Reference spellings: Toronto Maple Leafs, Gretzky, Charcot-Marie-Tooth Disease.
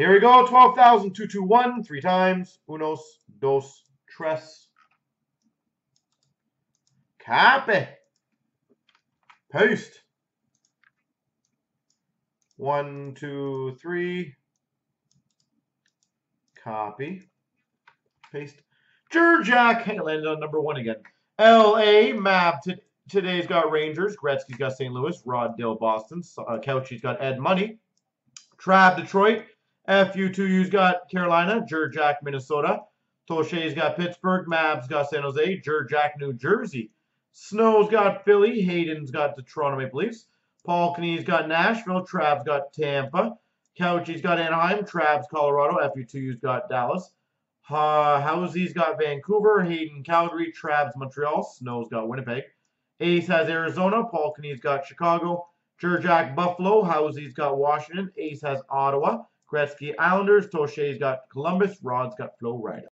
Here we go, 12,221, three times. Unos, dos, tres. Copy. Paste. 1, 2, 3. Copy. Paste. Jurjak, hey, landed on number 1 again. L.A. Map, today's got Rangers. Gretzky's got St. Louis. Rod Dill, Boston. Couchy's got Ed Money. Trav, Detroit. FU2U's got Carolina. Jurjak, Minnesota. Toshe's got Pittsburgh. Mab's got San Jose. Jurjak, New Jersey. Snow's got Philly. Hayden's got the Toronto Maple Leafs. Paul Knee's got Nashville. Trav's got Tampa. Couchy's got Anaheim. Trav's Colorado. FU2U's got Dallas. Housy's got Vancouver. Hayden, Calgary. Trav's Montreal. Snow's got Winnipeg. Ace has Arizona. Paul Knee's got Chicago. Jurjak, Buffalo. Housy's got Washington. Ace has Ottawa. Gretzky, Islanders. Toshe's got Columbus. Rod's got Florida.